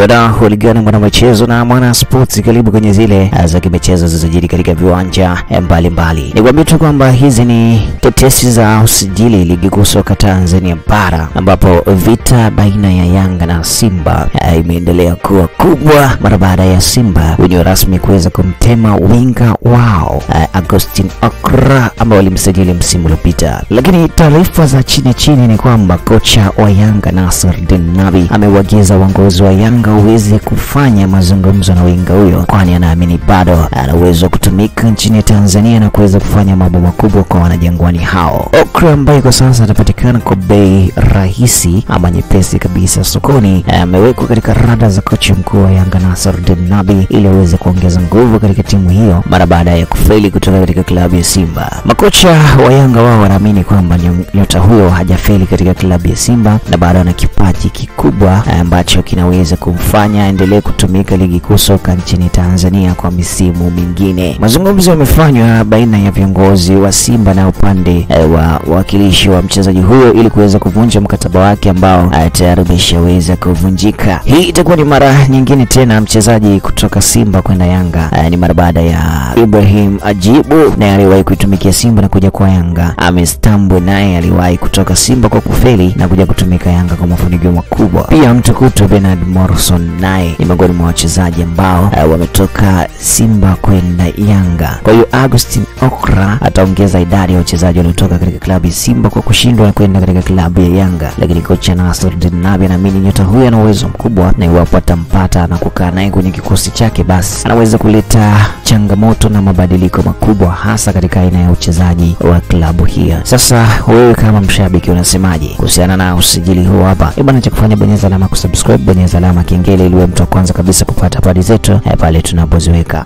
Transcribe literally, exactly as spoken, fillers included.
Wadau hulingana mwana michezo na mwana sports karibu kwenye zile za michezo zilizojiri katika viwanja mbalimbali. Nikwambie tu kwamba hizi ni tetesi za usajili ligi kuu soka Tanzania bara, ambapo vita baina ya Yanga na Simba imeendelea kuwa kubwa mara baada ya Simba wenye rasmi kuweza kumtema winga wao Agustin Okra ambao walimsajili msimu uliopita. Lakini taarifa za chini chini ni kwamba kocha wa Yanga Nasreddine Nabi amewaagiza uongozi wa Yanga uweze kufanya mazungumzo na winga huyo, kwani anaamini bado ana uwezo kutumika nchini Tanzania na kuweza kufanya mambo makubwa kwa wanajangwani hao. Okrah ambaye kwa sasa anapatikana kwa bei rahisi ama nyepesi kabisa sokoni amewekwa katika rada za kocha mkuu wa Yanga Nasreddine Nabi ili aweze kuongeza nguvu katika timu hiyo mara baada ya kufeli kutoka katika klabu ya Simba. Makocha wa Yanga wao wanaamini kwamba nyota huyo hajafeli katika klabu ya Simba na bado ana kipaji kikubwa ambacho kinaweza kumfanya aendelee kutumika ligi kuu soka nchini Tanzania kwa misimu mingine. Mazungumzo yamefanywa baina ya viongozi wa Simba na upande wa wakilishi wa mchezaji huyo ili kuweza kuvunja mkataba wake ambao tayari umeshaweza kuvunjika. Hii itakuwa ni mara nyingine tena mchezaji kutoka Simba kwenda Yanga. Ni mara baada ya Ibrahim Ajibu na aliwahi kuitumikia Simba na kuja kwa Yanga. Amestambwe naye aliwahi kutoka Simba kwa kufeli na kuja kutumika Yanga kwa mafanikio makubwa. Pia mtukutu Bernard Moore naye ni miongoni mwa wachezaji ambao uh, wametoka Simba kwenda Yanga. Kwa hiyo Agustin Okra ataongeza idadi ya wachezaji waliotoka katika klabu ya Simba kwa kushindwa kwenda katika klabu ya Yanga. Lakini kocha Nasreddine Nabi anaamini nyota huyo ana uwezo mkubwa na iwapo atampata na kukaa naye kwenye kikosi chake basi anaweza kuleta changamoto na mabadiliko makubwa hasa katika aina ya uchezaji wa klabu hiyo. Sasa wewe kama mshabiki unasemaje kuhusiana na usajili huo hapa? Hebu na cha kufanya bonyeza alama kusubscribe, bonyeza alama kengele ili uwe mtu wa kwanza kabisa kupata habari zetu pale tunapoziweka.